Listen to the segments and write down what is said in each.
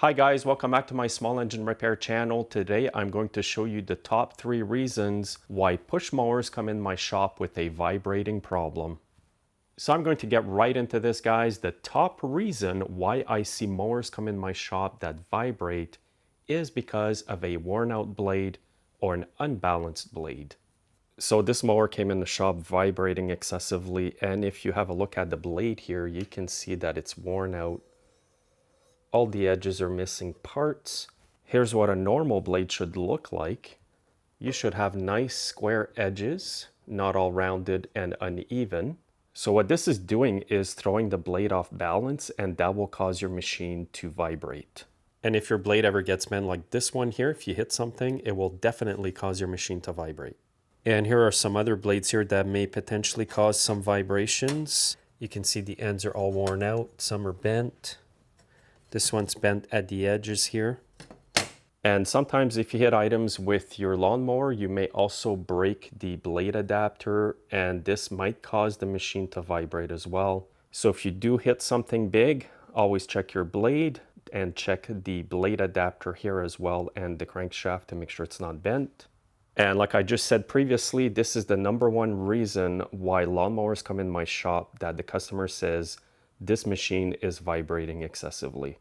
Hi guys, welcome back to my small engine repair channel. Today I'm going to show you the top 3 reasons why push mowers come in my shop with a vibrating problem. So I'm going to get right into this, guys. The top reason why I see mowers come in my shop that vibrate is because of a worn out blade or an unbalanced blade. So this mower came in the shop vibrating excessively, and if you have a look at the blade here, you can see that it's worn out. All the edges are missing parts. Here's what a normal blade should look like. You should have nice square edges, not all rounded and uneven. So what this is doing is throwing the blade off balance, and that will cause your machine to vibrate. And if your blade ever gets bent like this one here, if you hit something, it will definitely cause your machine to vibrate. And here are some other blades here that may potentially cause some vibrations. You can see the ends are all worn out, some are bent. This one's bent at the edges here. And sometimes if you hit items with your lawnmower, you may also break the blade adapter, and this might cause the machine to vibrate as well. So if you do hit something big, always check your blade and check the blade adapter here as well, and the crankshaft to make sure it's not bent. And like I just said previously, this is the #1 reason why lawnmowers come in my shop that the customer says, this machine is vibrating excessively.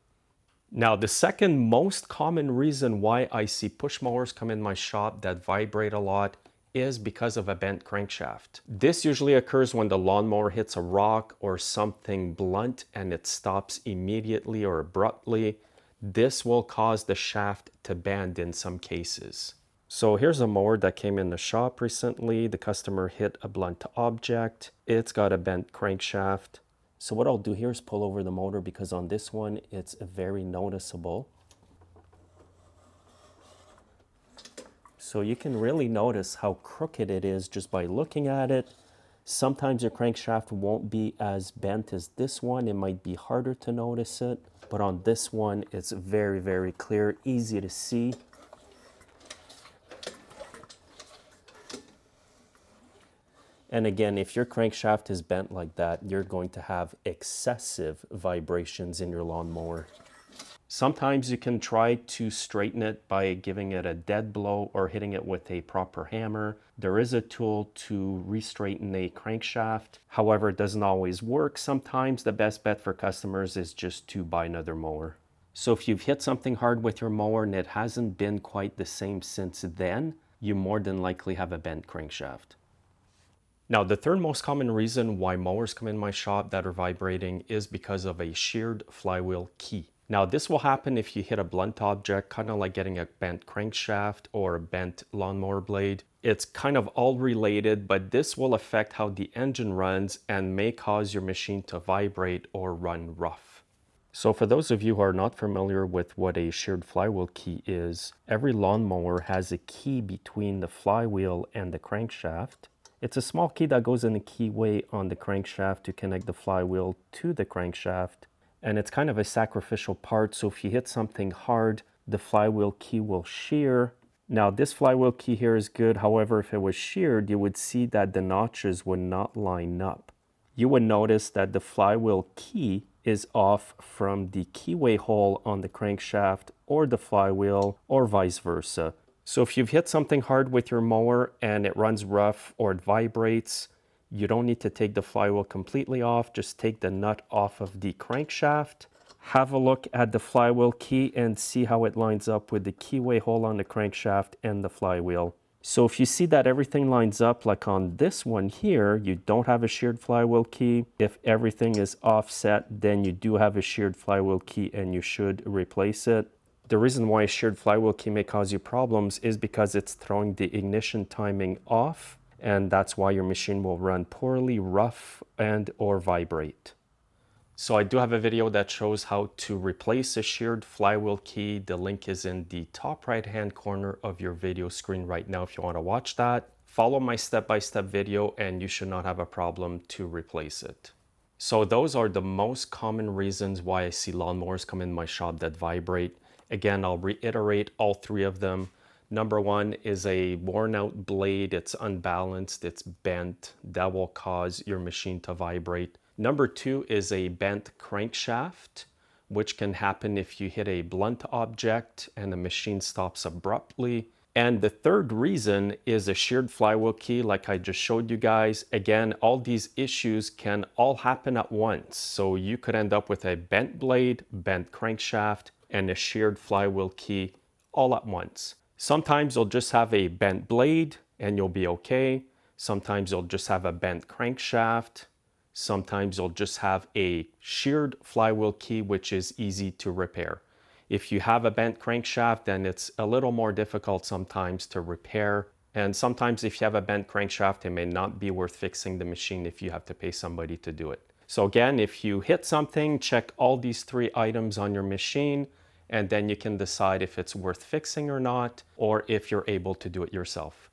Now, the second most common reason why I see push mowers come in my shop that vibrate a lot is because of a bent crankshaft. This usually occurs when the lawnmower hits a rock or something blunt and it stops immediately or abruptly. This will cause the shaft to bend in some cases. So here's a mower that came in the shop recently. The customer hit a blunt object. It's got a bent crankshaft. So what I'll do here is pull over the motor, because on this one, it's very noticeable. So you can really notice how crooked it is just by looking at it. Sometimes your crankshaft won't be as bent as this one. It might be harder to notice it, but on this one, it's very, very clear, easy to see. And again, if your crankshaft is bent like that, you're going to have excessive vibrations in your lawnmower. Sometimes you can try to straighten it by giving it a dead blow or hitting it with a proper hammer. There is a tool to re-straighten a crankshaft. However, it doesn't always work. Sometimes the best bet for customers is just to buy another mower. So if you've hit something hard with your mower and it hasn't been quite the same since then, you more than likely have a bent crankshaft. Now, the third most common reason why mowers come in my shop that are vibrating is because of a sheared flywheel key. Now, this will happen if you hit a blunt object, kind of like getting a bent crankshaft or a bent lawnmower blade. It's kind of all related, but this will affect how the engine runs and may cause your machine to vibrate or run rough. So for those of you who are not familiar with what a sheared flywheel key is, every lawnmower has a key between the flywheel and the crankshaft. It's a small key that goes in the keyway on the crankshaft to connect the flywheel to the crankshaft. And it's kind of a sacrificial part, so if you hit something hard, the flywheel key will shear. Now, this flywheel key here is good. However, if it was sheared, you would see that the notches would not line up. You would notice that the flywheel key is off from the keyway hole on the crankshaft or the flywheel, or vice versa. So if you've hit something hard with your mower and it runs rough or it vibrates, you don't need to take the flywheel completely off. Just take the nut off of the crankshaft. Have a look at the flywheel key and see how it lines up with the keyway hole on the crankshaft and the flywheel. So if you see that everything lines up, like on this one here, you don't have a sheared flywheel key. If everything is offset, then you do have a sheared flywheel key and you should replace it. The reason why a sheared flywheel key may cause you problems is because it's throwing the ignition timing off, and that's why your machine will run poorly, rough, and or vibrate. So I do have a video that shows how to replace a sheared flywheel key. The link is in the top right hand corner of your video screen right now if you want to watch that. Follow my step-by-step video and you should not have a problem to replace it. So those are the most common reasons why I see lawnmowers come in my shop that vibrate. Again, I'll reiterate all 3 of them. #1 is a worn out blade. It's unbalanced, it's bent. That will cause your machine to vibrate. #2 is a bent crankshaft, which can happen if you hit a blunt object and the machine stops abruptly. And the third reason is a sheared flywheel key, like I just showed you guys. Again, all these issues can all happen at once. So you could end up with a bent blade, bent crankshaft, and a sheared flywheel key all at once. Sometimes you'll just have a bent blade and you'll be okay. Sometimes you'll just have a bent crankshaft. Sometimes you'll just have a sheared flywheel key, which is easy to repair. If you have a bent crankshaft, then it's a little more difficult sometimes to repair. And sometimes if you have a bent crankshaft, it may not be worth fixing the machine if you have to pay somebody to do it. So again, if you hit something, check all these three items on your machine, and then you can decide if it's worth fixing or not, or if you're able to do it yourself.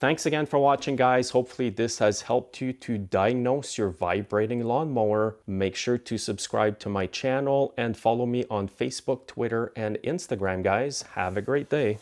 Thanks again for watching, guys. Hopefully this has helped you to diagnose your vibrating lawnmower. Make sure to subscribe to my channel and follow me on Facebook, Twitter, and Instagram, guys. Have a great day.